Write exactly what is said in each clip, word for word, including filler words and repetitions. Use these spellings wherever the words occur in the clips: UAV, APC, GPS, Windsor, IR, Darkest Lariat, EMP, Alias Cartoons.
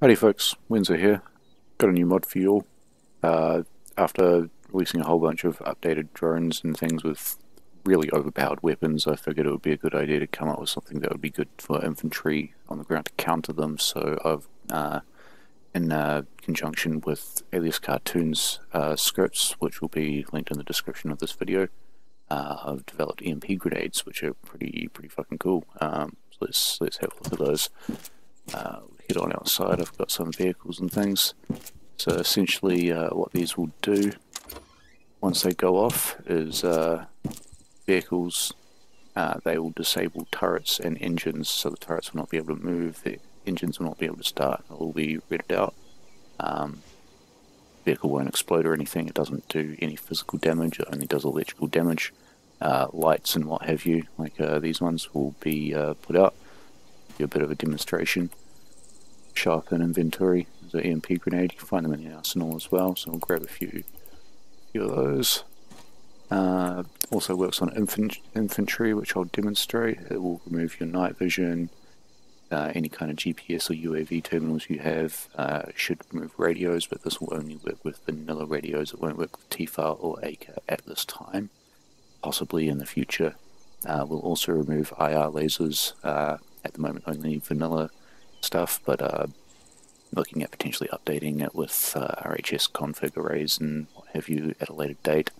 Howdy folks, Windsor here. Got a new mod for you all. Uh, after releasing a whole bunch of updated drones and things with really overpowered weapons, I figured it would be a good idea to come up with something that would be good for infantry on the ground to counter them. So I've, uh, in uh, conjunction with Alias Cartoons uh, scripts, which will be linked in the description of this video, uh, I've developed E M P grenades, which are pretty pretty fucking cool. Um, so let's let's have a look at those. Uh, Get on outside. I've got some vehicles and things. So essentially, uh, what these will do once they go off is uh, vehicles. Uh, they will disable turrets and engines, so the turrets will not be able to move. The engines will not be able to start. It will be redded out. Um, vehicle won't explode or anything. It doesn't do any physical damage. It only does electrical damage. Uh, lights and what have you, like uh, these ones, will be uh, put out. Do a bit of a demonstration. Shop and inventory. There's an E M P grenade. You can find them in the arsenal as well, so I'll grab a few, few of those. Uh, also works on infant, infantry, which I'll demonstrate. It will remove your night vision, uh, any kind of G P S or U A V terminals you have. Uh, it should remove radios, but this will only work with vanilla radios. It won't work with T FAR or A C A at this time, possibly in the future. Uh, we'll also remove I R lasers, uh, at the moment only vanilla stuff, but uh, looking at potentially updating it with uh, R H S config arrays and what have you at a later date.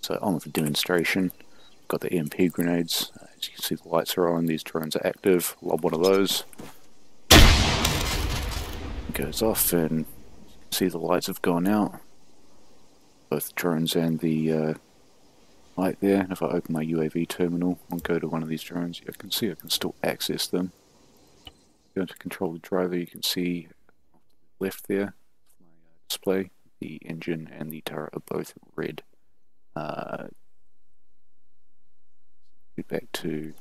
So on with the demonstration. We've got the E M P grenades. Uh, as you can see, the lights are on, these drones are active. Lob one of those. It goes off and you can see the lights have gone out. Both drones and the uh, light there. And if I open my U A V terminal and go to one of these drones, you can see I can still access them. Going to control the driver, you can see left there, my display, the engine and the turret are both red. Uh, get back to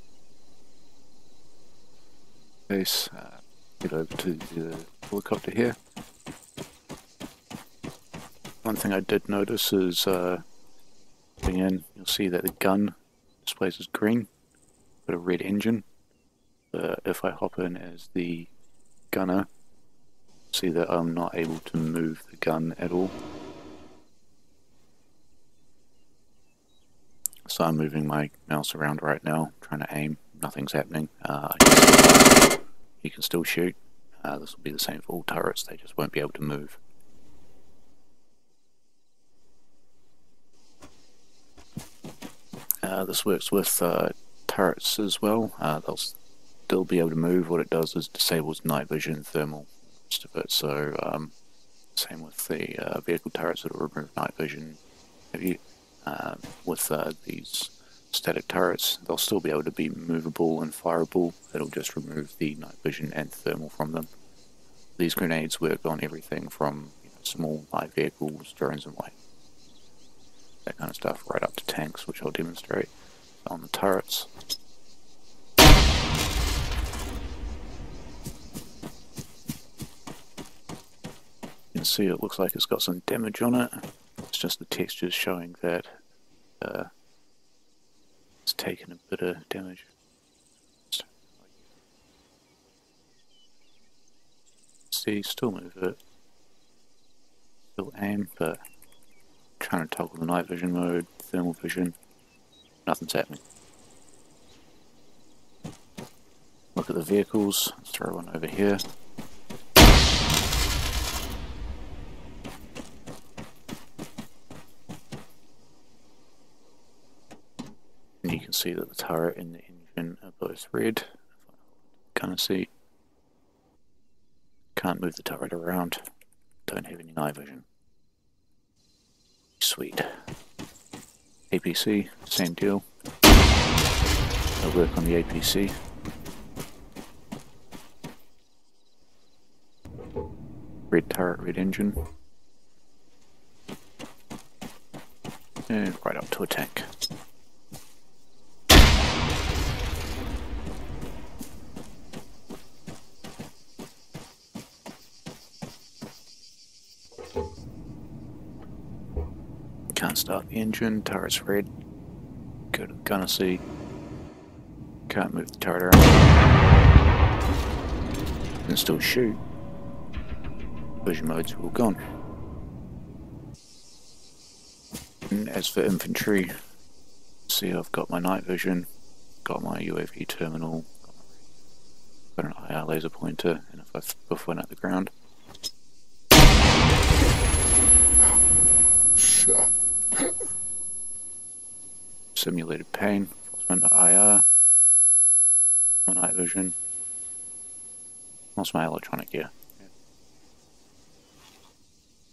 base, uh, get over to the helicopter here. One thing I did notice is, uh, putting in, you'll see that the gun displays as green, but a red engine. Uh, if I hop in as the gunner, see that I'm not able to move the gun at all. So I'm moving my mouse around right now, trying to aim, nothing's happening. Uh, you can still shoot. Uh, this will be the same for all turrets, they just won't be able to move. Uh, this works with uh, turrets as well. Uh, they'll still be able to move. What it does is disables night vision, thermal, most of it. So um, same with the uh, vehicle turrets, that will remove night vision. Have you uh, with uh, these static turrets, they'll still be able to be movable and fireable. It'll just remove the night vision and thermal from them. These grenades work on everything from, you know, small light vehicles, drones and light, that kind of stuff, right up to tanks, which I'll demonstrate on the turrets. See, it looks like it's got some damage on it. It's just the textures showing that uh, it's taken a bit of damage. See, still move it, still aim, but I'm trying to toggle the night vision mode, thermal vision, nothing's happening. Look at the vehicles. Let's throw one over here. See that the turret and the engine are both red. Can't see. Can't move the turret around. Don't have any night vision. Sweet. A P C, same deal. I'll work on the A P C. Red turret, red engine. And right up to a tank. Can't start the engine, turret's red. Go to the gunner C. Can't move the turret around. Can still shoot. Explosion mode's all gone. And as for infantry, see I've got my night vision, got my U A V terminal, got an I R laser pointer, and if I buff one at the ground. Shut. Simulated pain, went to I R, my night vision. Lost my electronic gear.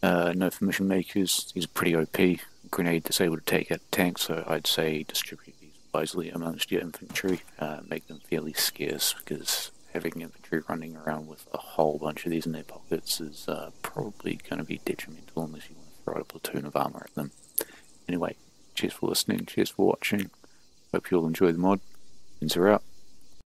Uh, no for mission makers, these are pretty O P. Grenade disabled to take out tanks, so I'd say distribute these wisely amongst your infantry. Uh, make them fairly scarce, because having infantry running around with a whole bunch of these in their pockets is uh, probably going to be detrimental unless you want to throw out a platoon of armour at them. Anyway, cheers for listening, cheers for watching. Hope you all enjoy the mod. Windsor out.